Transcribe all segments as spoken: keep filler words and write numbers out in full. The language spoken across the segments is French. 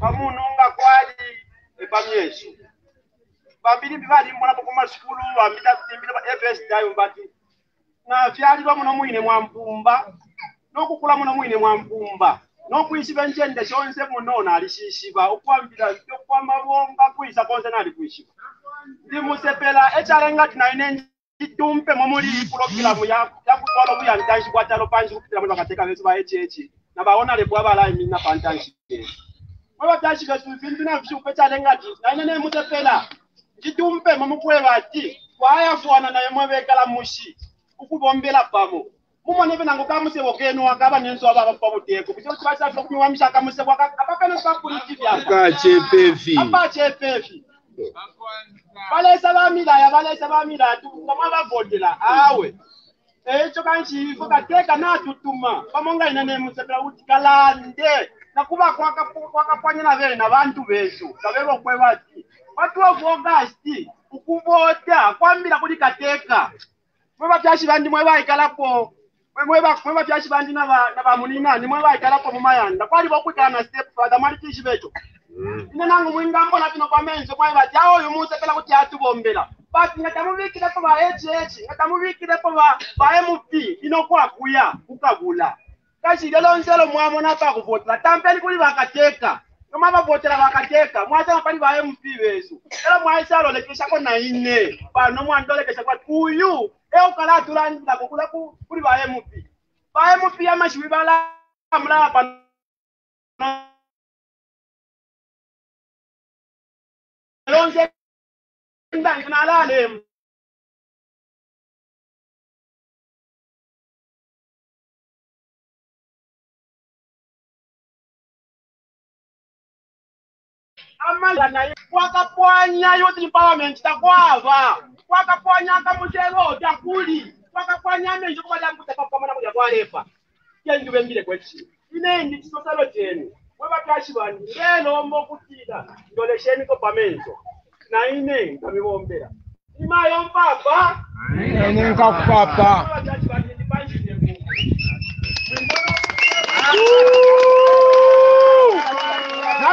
pamununga kwali epamyesu bambili bivali mbona pokoma sikulu ambita timbira pa F S dayo mbati na fyali lo muno mwine mwampumba nokukula muno mwine mwampumba nokuisiba nchende chonse munona alishishiba okwambira byo kwa mabomba kuisa konse nali kuishiba ndi musepela echalenga tinaine ndumpe momuli program ya yakutwala buya ntashi kwatalo panshi kupita mwana kateka bese ba echeche nabaona lepo abalayi mina pantashi baba tashi kasufindi na vishupe chalenga tinaine musepela jitumpe mamukwe bati kwaya fwana na yemwe kala mushi ukubombela pamo mumone benango kamuse bokenu akaba nenso ababa pabuteko byo tibasa tokumi wamisha kamuse bwaka abapene sapuliti byaka K C P V aba K C P V bale sabamila ya bale sabamila tumama bavodela awe echo kanchi fokateka na tutuma pamonga inene musebera uti kalande nakuba kwaka kwakapanya na vele na bantu besho kabebo kwebati watu wogasti ukubota kwambira kuli kateka mweba tyashi bandi mweba ikalapo mweba mweba tyashi bandi naba nabamunina ni mweba ikalapo mumayanda kwali bokukana step father mali tishi becho ina nangu mwingambo natino kwamenzo kweba jao yumuse pela kuti atubombela basi ngatamubikira pa H H ngatamubikira pa pa M P inokwa kuya ukagula kashi galonzelo mwamona pa kuvota tampeni kuli bakateka kama babotela bakateka mwacha napali ba M P bezu era mwaisha lole kisha kona ine bano mwandole kisha kwa kuyu eu kala tulanda kokula ku kuri ba M P ba M P amashwi bala amla pa lonze ndani kana lale amala na kwakapwanya yote empowerment takwava kwakapwanya kamuchero takuli kwakapwanya menjo kwalangu tapapamana kuja kwalepa yendu bengile kwechi inendi tisosalo tenu weba kashi bandi lelo mbo kutida ndolesheni ko pamenzo na ine kamibombera ima yompa ba ine nkakupapa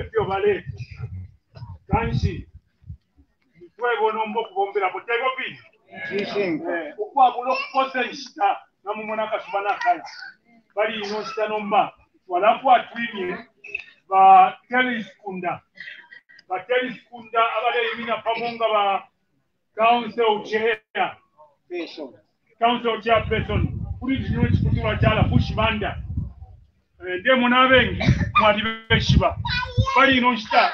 Ebyo bale kanshi twebo nombo kubombera potego bi shishinga ukwa bulo kose nshita namumona kasubana kala bali ino nshita nomba walapo atwini ba telis kunda ba telis kunda abale imina pamunga ba council chair person council chair person kuri jino chikutura chala pushbanda demo nabengi mwadibeshiba bali nonsta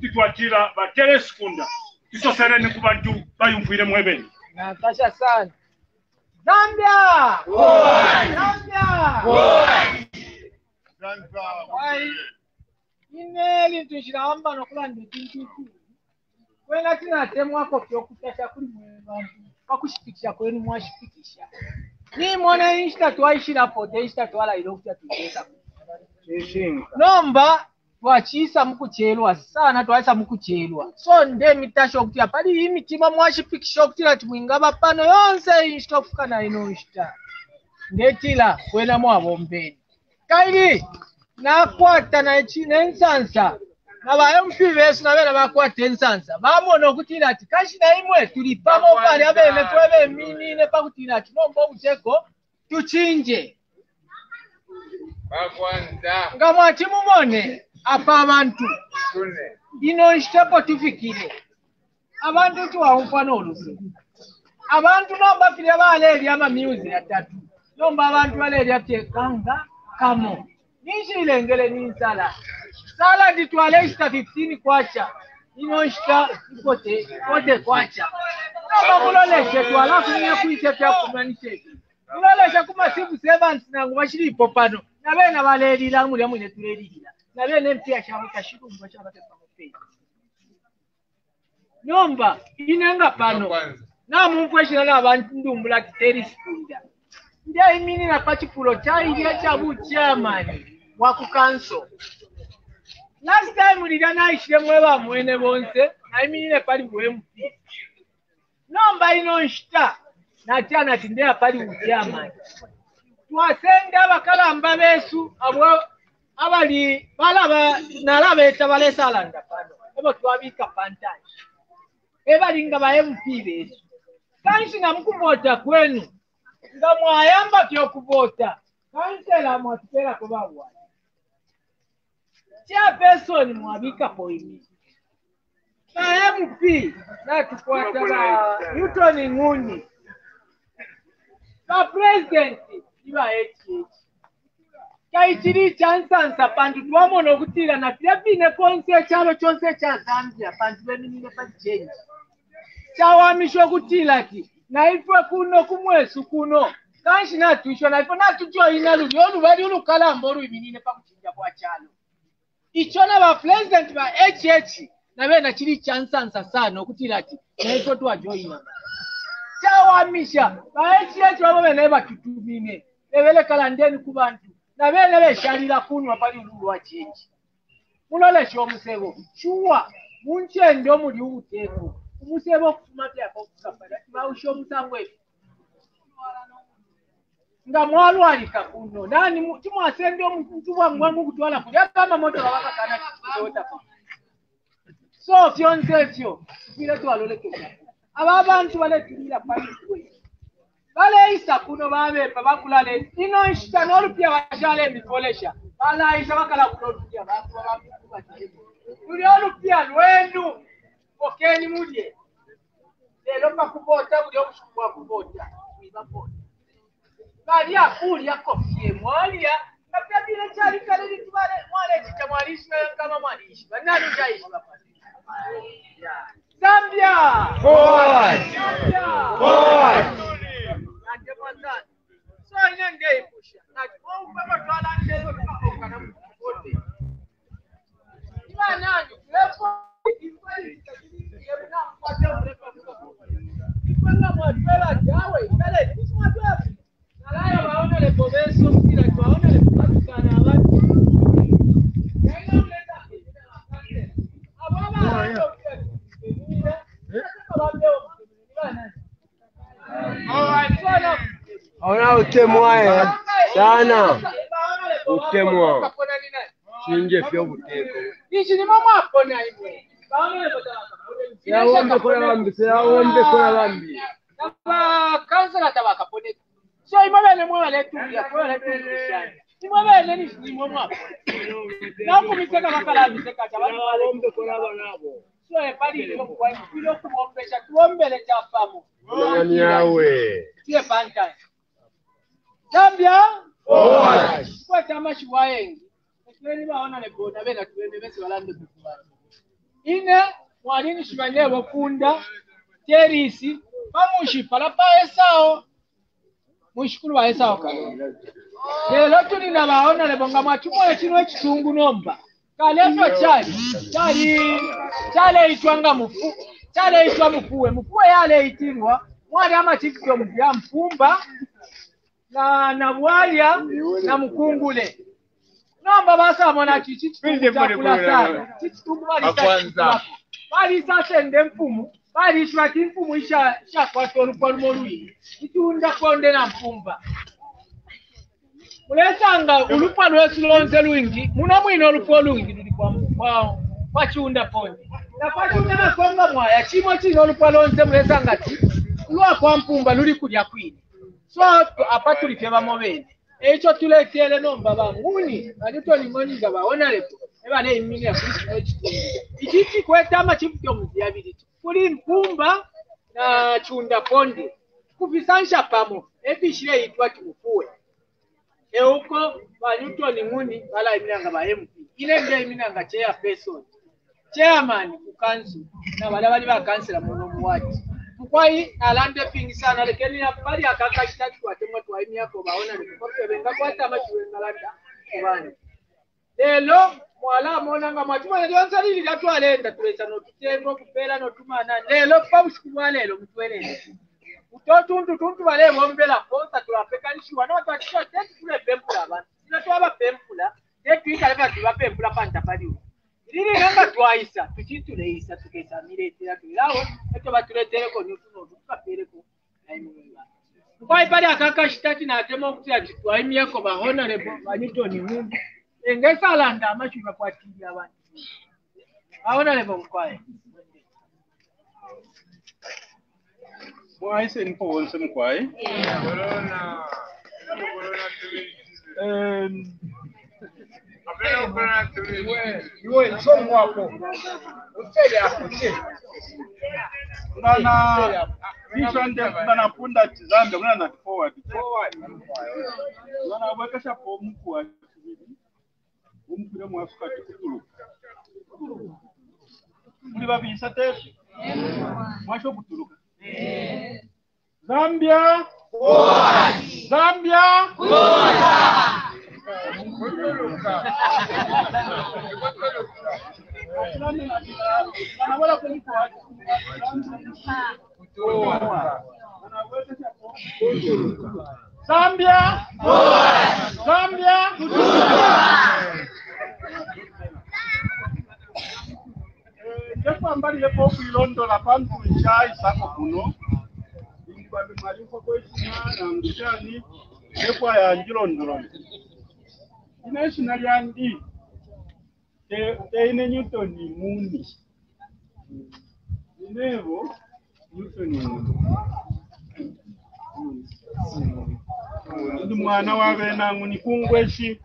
kutwatira ba teleskunda isoserene kubantu bayumvire mwebeni natasha sana Zambia Zambia Zambia wai ineli tushiramba nokulanda tintu wena tina temu wako kyokutasha kuri mwangu bakushikisha kwenu mwashikisha ni mwana insta twaishira pote insta twala ilokya tutesa shishinga nomba twachisa mukuchelwa sana twaisa mukuchelwa so nde mitasho okutia pali imitima mwashipikisha okutira timwingaba pano yonse insta fukana inoshita ndetila kwena mwabombeni kaili nakwata na chine nsansa naba M P besu nabera bakwata nsansa bamona okutira ati kashi na imwe tulipamo kale abene twebe mini ne pakutira ati nomba ucheko tuchinje bakwanza ngamwa timumone apa abantu ino ishapo tufikire abantu tuwahupa nolusi abantu nomba filya baleli ama music ya tatu nomba abantu baleli ate kanga kamo nishi ilengele ni sala sala ditwale sta fifteen kwacha ino sta kote kote kwacha nomba buloleshe twala kunya kuite pya kumanisheki buloleshe kuma sibu seven nangu bashiri popano nabena baleli lamu lya mune tuleli Nyumba inanga pano na Mungu ashirana abantu ndumbula kiterisunda ndia imini na pachipulo cha ilia chabu chamani waku kanso last time ulidana ishire mweba mwene bonse na imini na pali mwemu nomba inonshita na chana tindea pali uchamani tuwasenda bakala mbabesu abwa abali balaba nalabe tabale salanda pano ebo tuwabika pantani eba linga bae mpibesu kansi na mkubota kwenu nga mwayamba kyo kubota kansela mwatutela kuba wali chia peso ni mwabika poimi na M P na tukwata la Newton Nguni na president iba H H kaichiri chansansa pandu tuwamo nokutila na tiapi nekonse chalo chonse cha Zambia pandu wemi nile pachenji chawa misho kutila ki na ifwa kuno kumwesu kuno kanshi natushwa na ifwa natushwa inalubi onu wali unu kala mboru iminine pa kuchinja kwa chalo ichona wa president wa H H na wena chiri chansansa sano kutila ki na ifwa tuwa joina chawa misha wa H H wame neba kitumine lewele kalandeni kubantu na bene beshali la kunwa pali ululu wa chenji mulole sho musebo chua munche ndo muli uteko musebo kumate yako kusafara ba usho msangwe nga mwalu alikakuno nani timu asendo mtu wangu kutwala kuja kama moto waka kana kuota so fionsezio bila to alolekeza ababantu bale tulira pali kwe bale isa kuno babe babakulale ino nshitano rupia washale mikolesha bala isa wakala kunotukia bako wala mikuwa chalimu tuliolupia lwenu okeni mudie lelopa kubota uli omshukua kubota bali ya kuri ya kofie mwalia kapia bile chari kare ni kumare mwale chita mwalishi na kama mwalishi nani jaishi Zambia forward forward so inenge ipusha na kwa baba twala ndezo tukaoka na mkote imana nani lepo ifali takini yebna mpata mrepa ifanga mwatela jawe kale kiswa twala nalaya baone le pobeso kila kwaone le patikana abati yana mleta ababa ona utemwa sana utemwa chinje fyo buteko ichi ni mama akona imwe ya wonde kora bambi ya wonde kora bambi ba kansela tabaka pone so imabele mwe wale tuya pole tuya imabele ni ni mama na kumiteka bakala biteka tabaka wonde kora banabo so e pali ko kwa kilo kuombesha tuombele cha famu nani yawe tie panta Zambia forward kwa chama shiwaengi kweli baona le boda bena tuende bese balande kufuata ine mwalini shimanye bokunda terisi bamushipa la paesao mushikuru baesao kale lelo tuli na baona le bonga mwatumwe chinwe chitungu nomba kaleto chali chali chale itwanga mufu chale itwa mufuwe mufuwe yale itirwa mwali ama chikyo mbya mpumba na na bwalya na mkungule nomba basa mona chichi pinde pole pole kwanza bali sasa ende mpumu bali shwaki mpumu isha shakwa tonu kwa molui itunda konde na mpumba mulesanga ulupa lwesu lonze luingi munamwino ulupo luingi tulikwa mkwao pachunda ponde na pachunda makonga mwaya chimo chino ulupa lonze mulesanga ti lwa kwa mpumba luli kulya kwini so apatu lifeva mwene echo tule kiele nomba banguni alito limoni nga baona lepo eba ne imini ya kutu ichichi kweta ama chipito mziyabili kuli mpumba na chunda ponde kufisansha pamo epi shire ituwa chumukue euko alito limoni wala imini nga bahemu ile mdia imini nga chea peso chairman kukansu na wala wali wa kansela mwonomu wati mkwai alande pingi sana lekeni ya bali akaka kitatu kwa temwa twaini yako baona ni kwa benga kwa tama chiwe nalanda kubani Lelo mwala monanga machuma ndio nsalili datu alenda tuleta no kitendo kupela no tumana lelo pabushikwa lelo mtueleze utoto ndu tuntu bale bombela konsa tulapekanishiwa no twatisha tete kule pempula abantu sina twaba pempula tete ikaleka tuba pempula panda paliwo lili nanga twaisa tuchitu leisa tuketa mirete ya kilawo eto batuletere ko nyutu no tukapele ko aimuwa kwa ibada akakashitati na atema kutia kitwa imye ko bahona lebo anyito ni mungu engesalanda amashuba kwa tili abantu abona lebo mkwae mwaise nko wonse mkwae corona corona em abena corona iwe iwe chomwa ko usele akoche bana vision de bana punda tizambe kuna na forward forward bana abakasha po mkwae umukira mu Afrika tukuru muri babisa tese mwasho kuturuka Zambia forward Zambia forward anawala kwenye kwa kuturuka Zambia forward Zambia kuturuka Jefa mbali lepo kuilondo la pantu nchai sako kuno Ndi babi maliko kwe shina na mkushani Jefa ya njilo ndroni Ine shinari andi Te ine nyuto ni muni Inevo nyuto ni muni Ndi mwana wawe na muni kungweshi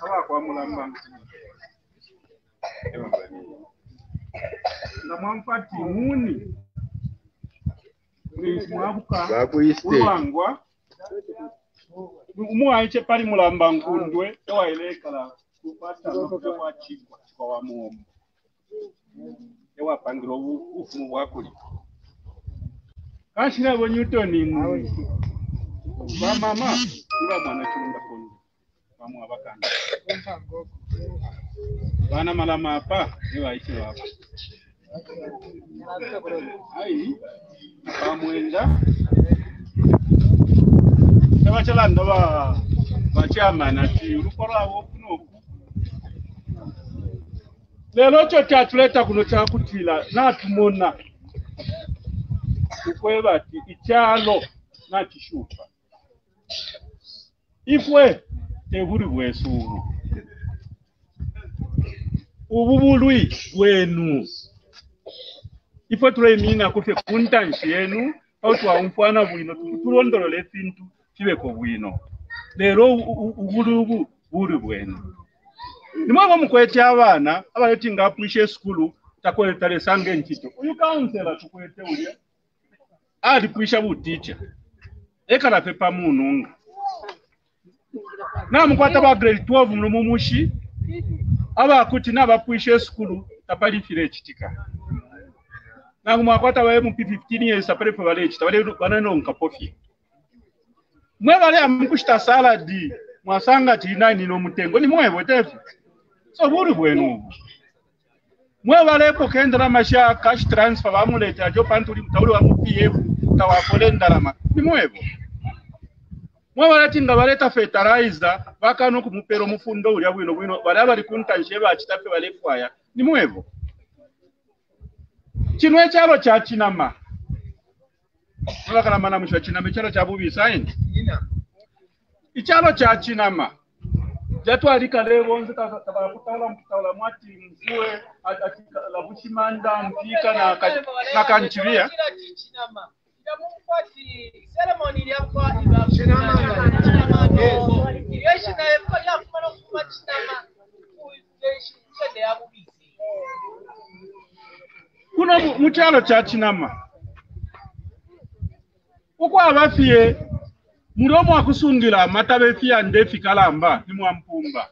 Hawa kwa mulamba Ewa mbani namwamfati muni mwabuka ulwangwa umuwaiche pali mulamba nkundwe ewailekala kupata nokuta kwachigwa kwa wamuombo ewapangira ufumu bwakuli kashirabo Newton muni bamama iba mwana kirunda kondo bamu abakanda bana malama apa ewaiche wapa Aí, pamuenda. Tava chalando ba bachama na tirukola wokuno. Lelo chocha tuleta kuno cha kutila na tumona. Kukweba ichalo na chishupa. Ifwe teburi bwesuru. Ububulwi wenu. Ifo tulemina kufe kunta nshi yenu au tuwaumfwana wino tulondolole fintu chibeko wino lero ugulubu buru bwenu nimwa mukwete abana abaleti nga appreciate school takoletale sange nchito uyu counselor tukwete uya ali kuisha bu teacher ekala pepa mununga na mukwata ba grade twelve mulumumushi aba kuti na appreciate school tapali fire chitika na kumakwata wae mu P fifteen years apare for village tabale banano nkapofi mwebale amkushita salad mwasanga T nine no mutengo ni mwevo tefu so buru bwenu mwebale ko kendra masha cash transfer bamuleta jo pantuli mtawule wa P F tawapole ndalama ni mwevo mwebale tinga baleta fertilizer bakano kumupero mufundo ulya bwino bwino balaba likunta nsheba achitape bale kwaya ni mwevo Chinwe chalo cha chinama. Ola kana mana mucho chinama chalo cha bubi sign. Ina. Ichalo cha chinama. Jatu alikale bonze tabakutala mtawala mwati mzue atika la bushimanda mpika na na kanchiria. Chinama. Ya mufati ceremony ile yakwa chinama. Chinama. Yeshi na yakwa yakwa no kuma chinama. Kuishi chende ya bubi. Kuno muchalo cha chinama uko abafiye muromo akusundira matabe fiya ndefi kalamba ni mwampumba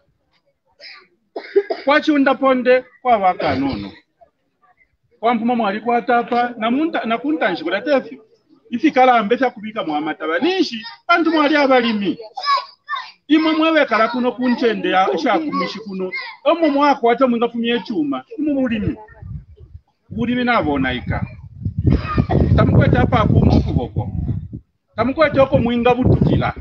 kwachunda ponde kwa bakanono kwampuma mwali kwatapa na munta na kuntanshi kulatefi ifikala ambe cha kubika mwa mataba nishi bantu mwali abalimi Imwe mwewe karakuno kunchende ya isha kumishikuno. Omu mwako wate mwinga pumye chuma. Imu mulimi. Mulimi na vonaika. Tamukwe tapa kumu kukoko. Tamukwe toko mwinga butukila.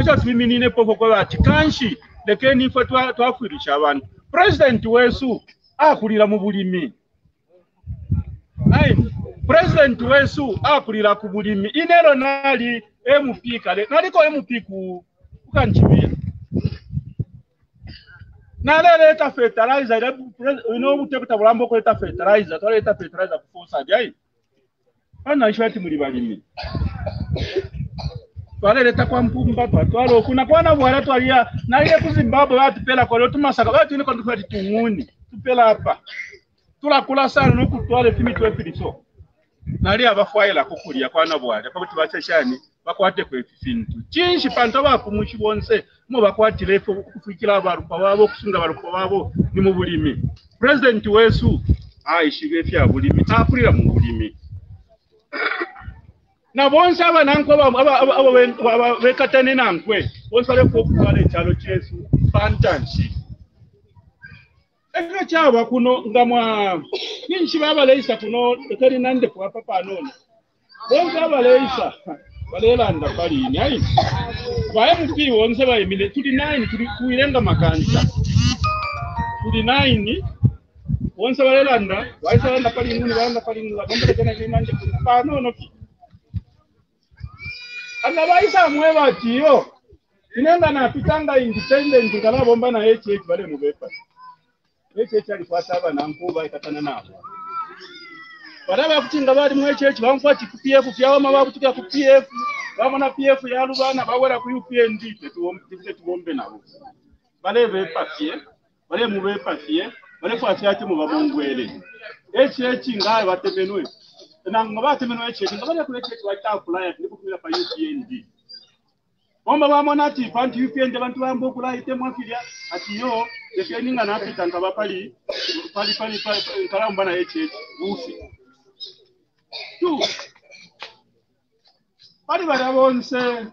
Echa tumiminine pokoko wati. Kanshi leke nifo tuafirisha wani. President wesu akulira mubulimi. Hai. President wesu akulira kubulimi. Inero nali M P kale. Naliko M P ku. Kukanchibira. Naleta fertilizer ile ino mutepeta bulambo ko leta fertilizer, to leta fertilizer kufosa jayi. Ana ishati muri balimi. Twale leta kwa mpumba twalo kuna kwana bwala twalia na ile ku Zimbabwe watu pela kwa leo tumasaka watu ni kondu kwati tunguni tupela hapa. Tula kula sana nuku twale fimi twepiliso. Nali abafaila kukulia kwana bwala pakuti bachashani. Bakwate kwe fifintu. Chinshi pantaba kumushibonse. Mwa bakwati lefo kufikila barupa wabo. Kusunga barupa wabo. Ni mubulimi. President wesu. Aishigefi ya bulimi. Akulira mubulimi. Na bonsa haba nankwe. Haba wekatene nankwe. Bonsa lefo kukwale chalo chesu. Pantanshi. Eka chawa kuno. Ngamwa. Chinshi baba leisa kuno. Ekari nande kwa papa anone. Bonsa haba leisa. Balela ndapali ni ayi kwa M P wonse bayimile tuli nine tuli kuilenga makanisa tuli nine wonse balela nda waisa ndapali nguni baenda pali ngwa bombe tena ni manje pa no no ana baisa mweba tiyo inenda na pitanga independent kala bomba na H H bale mubepa H H alifuataba na mkuba ikatana nabo Baraba kutinga bali mu H H bamfati ku P F fyawa mababu tuka ku P F bamona P F ya lubana bawera ku U P N D tuombe tuombe nabo baleve papier bale mu be papier bale kwafya ati mu babongwele H H ngaye batemenwe na ngabate meno H H ngabale ku H H wata kulaya ndipo kumila pa U P N D bomba bamona ati panti U P N D bantu bambo kulaya ite mwafilia ati yo yekeninga na apitanga bapali pali pali pali kalamba na H H busi Tu, bali bali abonse